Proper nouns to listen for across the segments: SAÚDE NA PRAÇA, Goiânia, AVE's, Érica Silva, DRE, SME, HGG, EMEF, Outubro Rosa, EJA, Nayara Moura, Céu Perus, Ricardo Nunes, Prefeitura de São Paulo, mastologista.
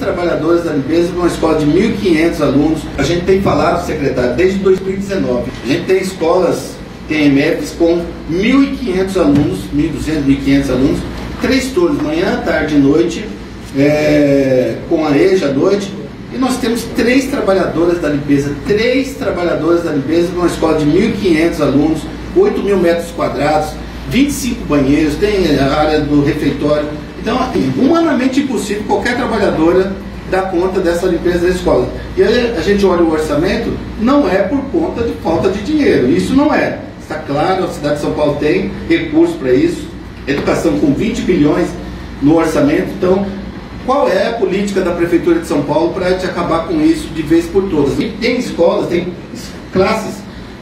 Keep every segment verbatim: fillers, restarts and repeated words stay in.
trabalhadores da limpeza numa escola de mil e quinhentos alunos. A gente tem falado, secretário, desde dois mil e dezenove. A gente tem escolas, tem E M E Fs com mil e quinhentos alunos, mil e duzentos, mil e quinhentos alunos, três turnos, manhã, tarde e noite, é, com a E J A à noite. E nós temos três trabalhadoras da limpeza, três trabalhadoras da limpeza numa escola de mil e quinhentos alunos, oito mil metros quadrados, vinte e cinco banheiros, tem a área do refeitório. Então, é humanamente impossível qualquer trabalhadora dar conta dessa limpeza da escola. E aí a gente olha o orçamento, não é por conta de falta de dinheiro, isso não é. Está claro, a cidade de São Paulo tem recursos para isso, educação com vinte bilhões no orçamento. Então, qual é a política da Prefeitura de São Paulo para acabar com isso de vez por todas? E tem escolas, tem classes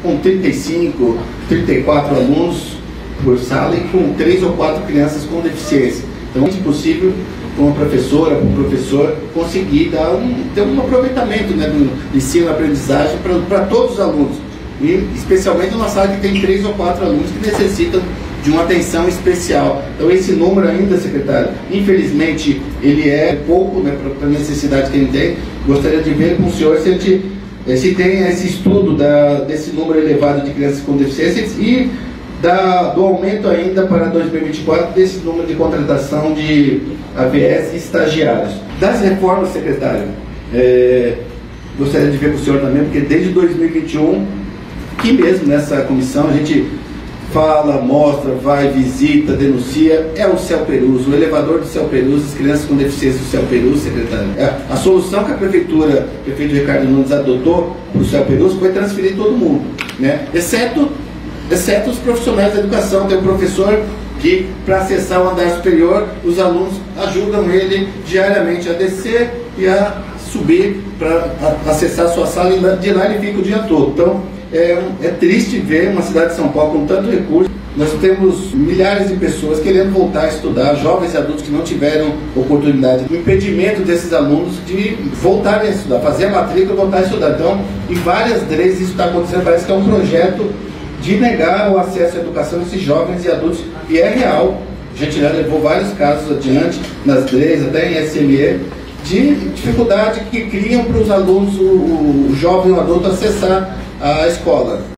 com trinta e cinco, trinta e quatro alunos por sala e com três ou quatro crianças com deficiência. Então é impossível para uma professora, para um professor conseguir dar um, ter um aproveitamento, né, do ensino-aprendizagem para todos os alunos. E especialmente numa sala que tem três ou quatro alunos que necessitam de uma atenção especial. Então esse número ainda, secretário, infelizmente ele é pouco, né, para a necessidade que ele tem. Gostaria de ver com o senhor se a gente... se tem esse estudo da, desse número elevado de crianças com deficiências e da, do aumento ainda para dois mil e vinte e quatro desse número de contratação de A V Es e estagiários. Das reformas, secretário, é, gostaria de ver com o senhor também, porque desde dois mil e vinte e um, que mesmo nessa comissão a gente fala, mostra, vai, visita, denuncia, é o Céu Perus, o elevador do Céu Perus, as crianças com deficiência do Céu Perus, secretário. É, a solução que a prefeitura, o prefeito Ricardo Nunes adotou para o Céu Perus foi transferir todo mundo, né? Exceto, exceto os profissionais da educação. Tem um professor que, para acessar o andar superior, os alunos ajudam ele diariamente a descer e a subir para acessar a sua sala, e de lá ele fica o dia todo. Então, É, é triste ver uma cidade de São Paulo com tanto recurso. Nós temos milhares de pessoas querendo voltar a estudar, jovens e adultos que não tiveram oportunidade. O impedimento desses alunos de voltarem a estudar, fazer a matrícula e voltar a estudar. Então, em várias vezes isso está acontecendo. Parece que é um projeto de negar o acesso à educação desses jovens e adultos. E é real. A gente já levou vários casos adiante, nas D R Es, até em S M E, de dificuldade que criam para os alunos, o, o jovem e o adulto, acessar a escola.